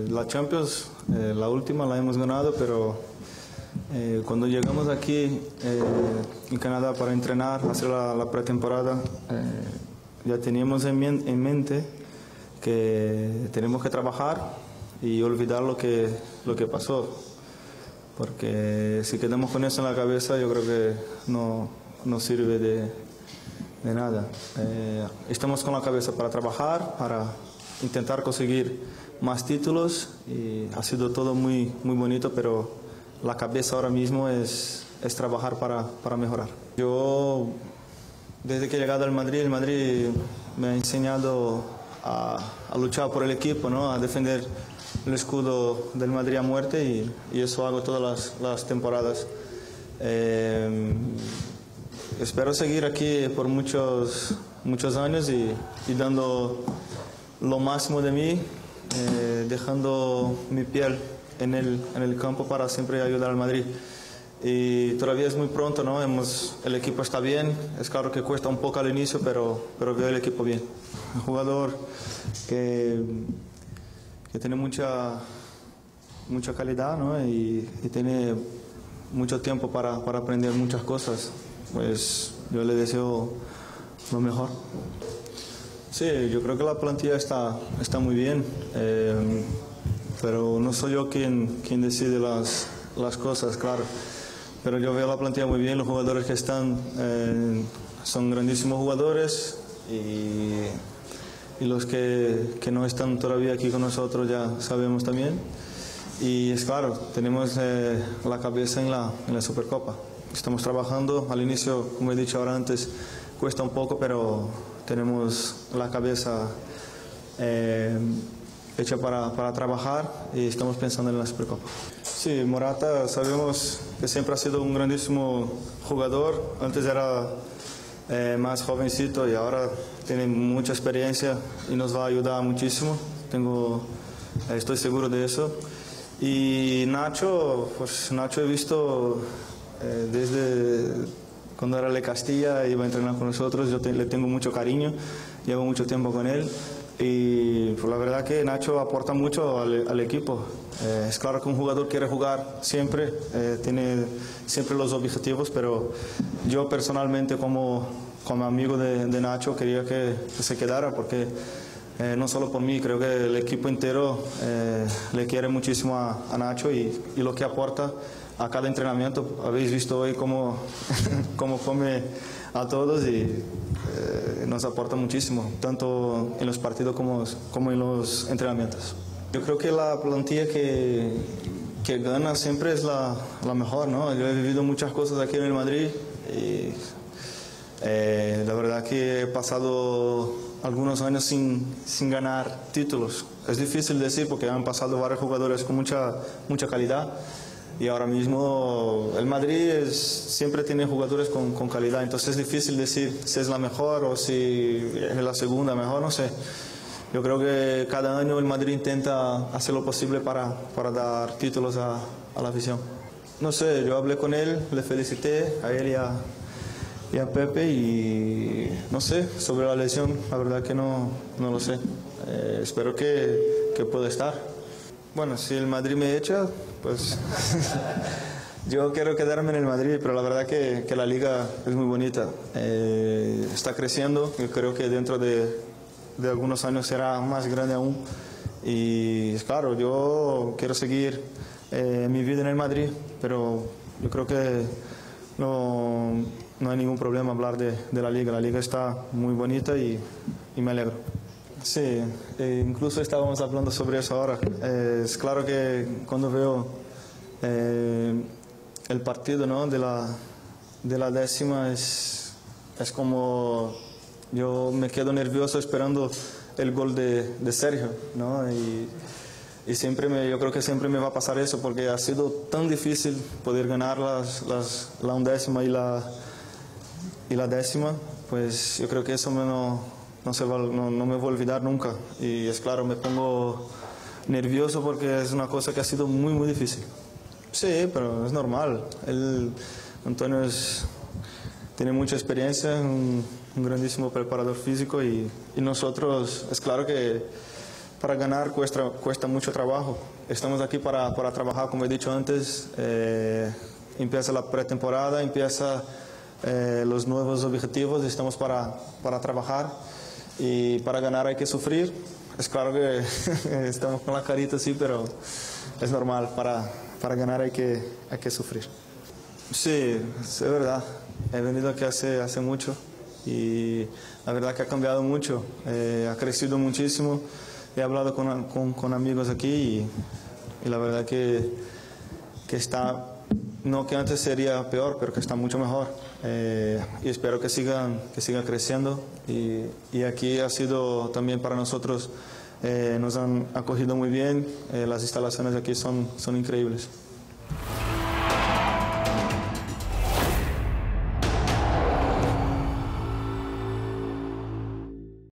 La Champions, la última la hemos ganado, pero cuando llegamos aquí en Canadá para entrenar, hacer la pretemporada, ya teníamos en mente que tenemos que trabajar y olvidar lo que pasó. Porque si quedamos con eso en la cabeza, yo creo que no sirve de nada. Estamos con la cabeza para trabajar, para intentar conseguir más títulos, y ha sido todo muy bonito, pero la cabeza ahora mismo es trabajar para mejorar. Yo, desde que he llegado al Madrid, el Madrid me ha enseñado a luchar por el equipo, ¿no? A defender el escudo del Madrid a muerte, y eso hago todas las temporadas. Espero seguir aquí por muchos años y dando lo máximo de mí, dejando mi piel en el campo para siempre ayudar al Madrid. Y todavía es muy pronto, ¿no? El equipo está bien, es claro que cuesta un poco al inicio, pero veo el equipo bien. Un jugador que tiene mucha calidad, ¿no? Y tiene mucho tiempo para aprender muchas cosas. Pues yo le deseo lo mejor. Sí, yo creo que la plantilla está muy bien, pero no soy yo quien decide las cosas, claro. Pero yo veo la plantilla muy bien, los jugadores que están son grandísimos jugadores, y los que no están todavía aquí con nosotros ya sabemos también. Y es claro, tenemos la cabeza en la Supercopa. Estamos trabajando, al inicio, como he dicho ahora antes, cuesta un poco, pero tenemos la cabeza hecha para trabajar y estamos pensando en la Supercopa. Sí, Morata sabemos que siempre ha sido un grandísimo jugador. Antes era más jovencito y ahora tiene mucha experiencia y nos va a ayudar muchísimo. Estoy seguro de eso. Y Nacho, pues Nacho he visto desde cuando era de Castilla, iba a entrenar con nosotros, yo le tengo mucho cariño, llevo mucho tiempo con él, y pues, la verdad que Nacho aporta mucho al equipo. Es claro que un jugador quiere jugar siempre, tiene siempre los objetivos, pero yo personalmente como amigo de Nacho quería que se quedara, porque no solo por mí, creo que el equipo entero le quiere muchísimo a Nacho y lo que aporta a cada entrenamiento. Habéis visto hoy cómo come a todos y nos aporta muchísimo, tanto en los partidos como en los entrenamientos. Yo creo que la plantilla que gana siempre es la mejor, ¿no? Yo he vivido muchas cosas aquí en el Madrid y la verdad que he pasado algunos años sin ganar títulos. Es difícil decir porque han pasado varios jugadores con mucha calidad. Y ahora mismo el Madrid siempre tiene jugadores con calidad, entonces es difícil decir si es la mejor o si es la segunda mejor, no sé. Yo creo que cada año el Madrid intenta hacer lo posible para dar títulos a la afición. No sé, yo hablé con él, le felicité a él y a Pepe y no sé, sobre la lesión, la verdad que no lo sé. Espero que pueda estar. Bueno, si el Madrid me echa, pues yo quiero quedarme en el Madrid, pero la verdad que la Liga es muy bonita. Está creciendo, yo creo que dentro de algunos años será más grande aún. Y claro, yo quiero seguir mi vida en el Madrid, pero yo creo que no hay ningún problema hablar de la Liga. La Liga está muy bonita y me alegro. Sí, incluso estábamos hablando sobre eso ahora. Es claro que cuando veo el partido, ¿no? de la décima es como yo me quedo nervioso esperando el gol de Sergio, ¿no? Y siempre yo creo que siempre me va a pasar eso porque ha sido tan difícil poder ganar la undécima y la décima, pues yo creo que eso no me voy a olvidar nunca. Y es claro, me pongo nervioso porque es una cosa que ha sido muy difícil. Sí, pero es normal. Antonio tiene mucha experiencia, un grandísimo preparador físico y nosotros, es claro que Para ganar cuesta mucho trabajo. Estamos aquí para trabajar, como he dicho antes. Empieza la pretemporada, empieza los nuevos objetivos. Estamos para trabajar y para ganar hay que sufrir. Es claro que estamos con la carita así, pero es normal. Para ganar hay que sufrir. Sí, es verdad. He venido aquí hace mucho y la verdad que ha cambiado mucho. Ha crecido muchísimo. He hablado con amigos aquí y la verdad que está, no que antes sería peor, pero que está mucho mejor. Y espero que sigan creciendo. Y aquí ha sido también para nosotros, nos han acogido muy bien. Las instalaciones aquí son increíbles.